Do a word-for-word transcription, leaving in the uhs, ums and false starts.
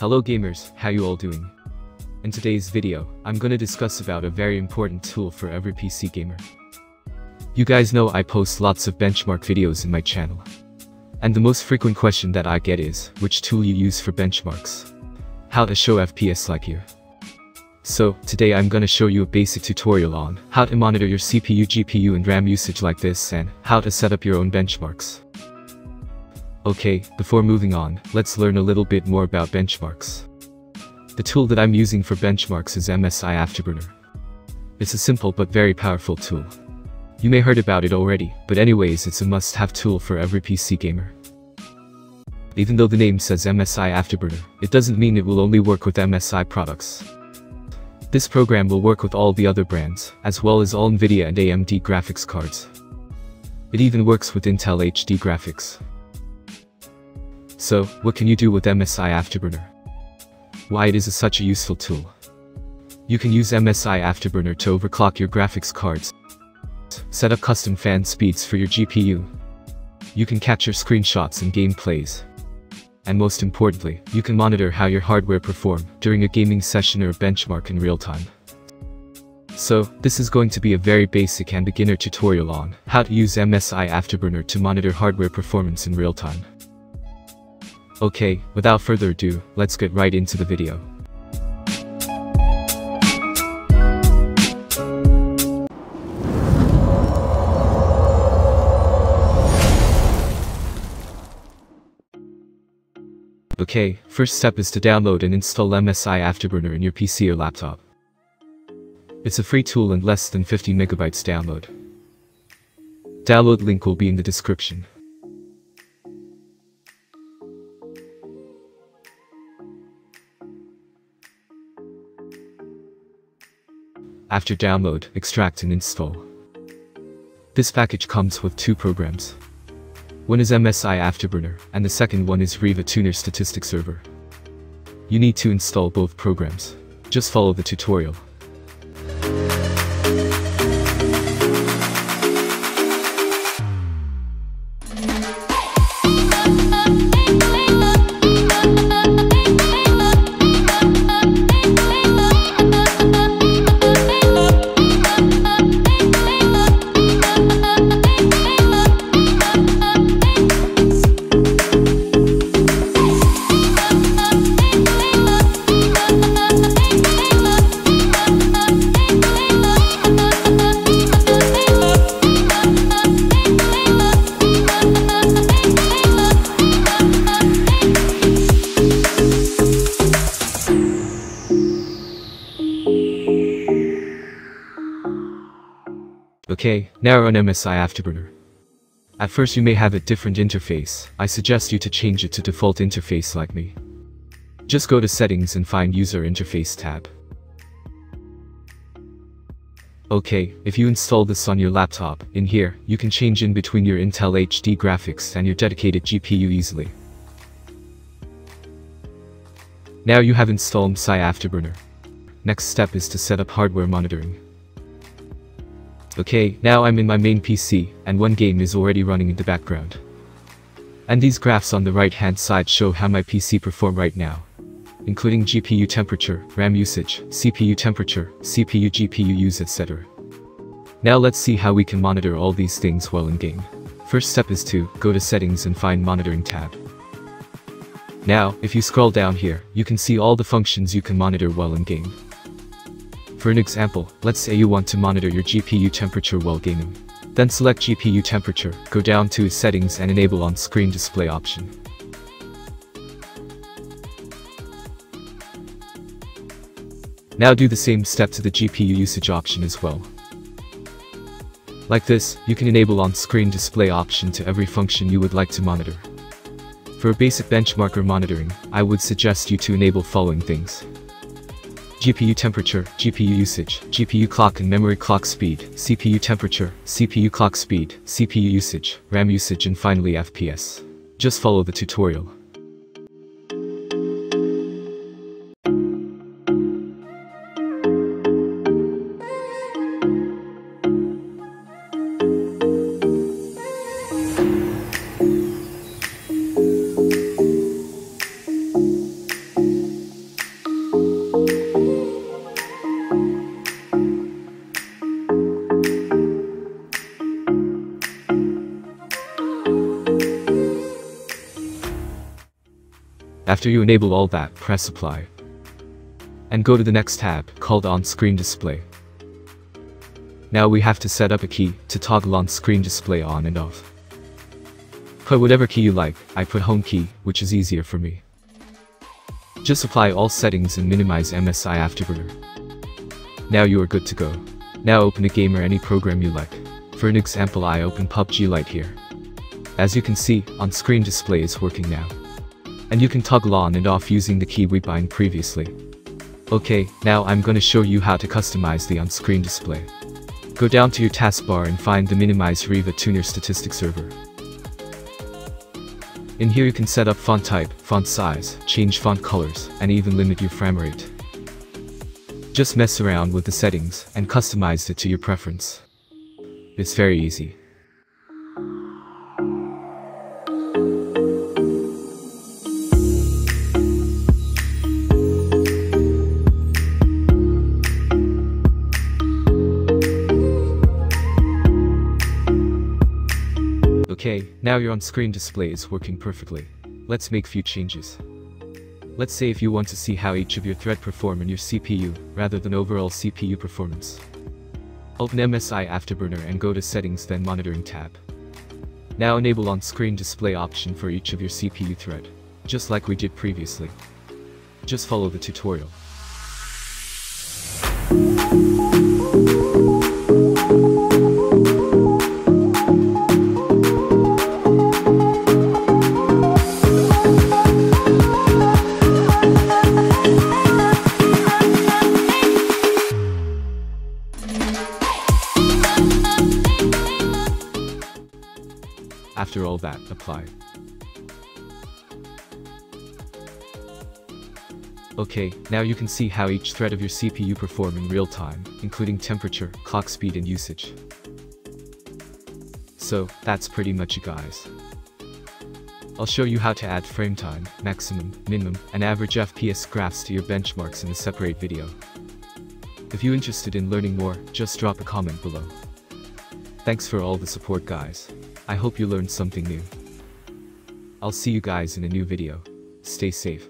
Hello gamers, how you all doing? In today's video, I'm gonna discuss about a very important tool for every P C gamer. You guys know I post lots of benchmark videos in my channel. And the most frequent question that I get is, which tool you use for benchmarks? How to show F P S like here. So, today I'm gonna show you a basic tutorial on how to monitor your C P U, G P U and RAM usage like this and how to set up your own benchmarks. Okay, before moving on, let's learn a little bit more about benchmarks. The tool that I'm using for benchmarks is M S I Afterburner. It's a simple but very powerful tool. You may heard about it already, but anyways it's a must-have tool for every P C gamer. Even though the name says M S I Afterburner, it doesn't mean it will only work with M S I products. This program will work with all the other brands, as well as all Nvidia and A M D graphics cards. It even works with Intel H D graphics. So, what can you do with M S I Afterburner? Why it is a such a useful tool? You can use M S I Afterburner to overclock your graphics cards, set up custom fan speeds for your G P U, you can capture screenshots and gameplays, and most importantly, you can monitor how your hardware perform during a gaming session or benchmark in real time. So, this is going to be a very basic and beginner tutorial on how to use M S I Afterburner to monitor hardware performance in real time. Okay, without further ado, let's get right into the video. Okay, first step is to download and install M S I Afterburner in your P C or laptop. It's a free tool and less than fifty megabytes download. Download link will be in the description. After download, extract and install. This package comes with two programs. One is M S I Afterburner, and the second one is RivaTuner Statistics Server. You need to install both programs. Just follow the tutorial. Okay, now run M S I Afterburner. At first you may have a different interface. I suggest you to change it to default interface like me. Just go to settings and find user interface tab. Okay, if you install this on your laptop, in here, you can change in between your Intel H D graphics and your dedicated G P U easily. Now you have installed M S I Afterburner. Next step is to set up hardware monitoring. Okay, now I'm in my main P C, and one game is already running in the background. And these graphs on the right hand side show how my P C perform right now, including G P U temperature, RAM usage, C P U temperature, C P U G P U use et cetera. Now let's see how we can monitor all these things while in game. First step is to go to settings and find monitoring tab. Now, if you scroll down here, you can see all the functions you can monitor while in game. For an example, let's say you want to monitor your G P U temperature while gaming. Then select G P U temperature, go down to settings and enable on-screen display option. Now do the same step to the G P U usage option as well. Like this, you can enable on-screen display option to every function you would like to monitor. For a basic benchmark or monitoring, I would suggest you to enable following things. G P U temperature, G P U usage, G P U clock and memory clock speed, C P U temperature, C P U clock speed, C P U usage, RAM usage and finally F P S. Just follow the tutorial. After you enable all that, press apply. And go to the next tab, called On-Screen Display. Now we have to set up a key to toggle On-Screen Display on and off. Put whatever key you like. I put home key, which is easier for me. Just apply all settings and minimize M S I Afterburner. Now you are good to go. Now open a game or any program you like. For an example, I open P U B G Lite here. As you can see, on-screen display is working now. And you can toggle on and off using the key we bind previously. Okay, now I'm gonna show you how to customize the on-screen display. Go down to your taskbar and find the minimized RivaTuner Statistics Server. In here you can set up font type, font size, change font colors, and even limit your frame rate. Just mess around with the settings and customize it to your preference. It's very easy. Okay, now your on-screen display is working perfectly. Let's make few changes. Let's say if you want to see how each of your thread perform in your C P U, rather than overall C P U performance. Open M S I Afterburner and go to Settings, then Monitoring tab. Now enable on-screen display option for each of your C P U thread, just like we did previously. Just follow the tutorial. After all that, apply. Okay, now you can see how each thread of your C P U perform in real time, including temperature, clock speed and usage. So, that's pretty much it guys. I'll show you how to add frame time, maximum, minimum, and average F P S graphs to your benchmarks in a separate video. If you're interested in learning more, just drop a comment below. Thanks for all the support guys. I hope you learned something new. I'll see you guys in a new video. Stay safe.